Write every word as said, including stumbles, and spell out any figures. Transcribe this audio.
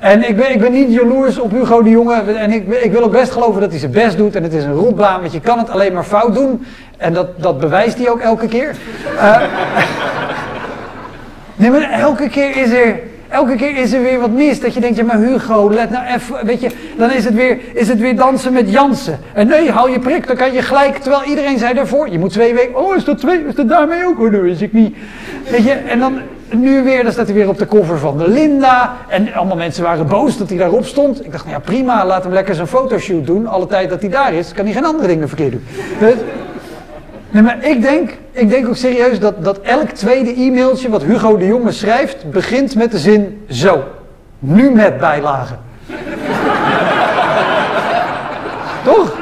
En ik ben, ik ben niet jaloers op Hugo de Jonge. En ik, ik wil ook best geloven dat hij zijn best doet. En het is een rotbaan, want je kan het alleen maar fout doen. En dat, dat bewijst hij ook elke keer. Uh, nee, maar elke keer is er... Elke keer is er weer wat mis, dat je denkt, ja maar Hugo, let nou even, weet je, dan is het weer, is het weer dansen met Jansen. En nee, hou je prik, dan kan je gelijk, terwijl iedereen zei daarvoor, je moet twee weken, oh is dat twee, is dat daarmee ook, oh nee, is ik niet. Weet je, en dan nu weer, dan staat hij weer op de cover van de Linda, en allemaal mensen waren boos dat hij daarop stond. Ik dacht, nou ja prima, laat hem lekker zijn fotoshoot doen, alle tijd dat hij daar is, kan hij geen andere dingen verkeerd doen. Dus, nee, maar ik denk, ik denk ook serieus dat, dat elk tweede e-mailtje wat Hugo de Jonge schrijft, begint met de zin zo. Nu met bijlagen. Toch?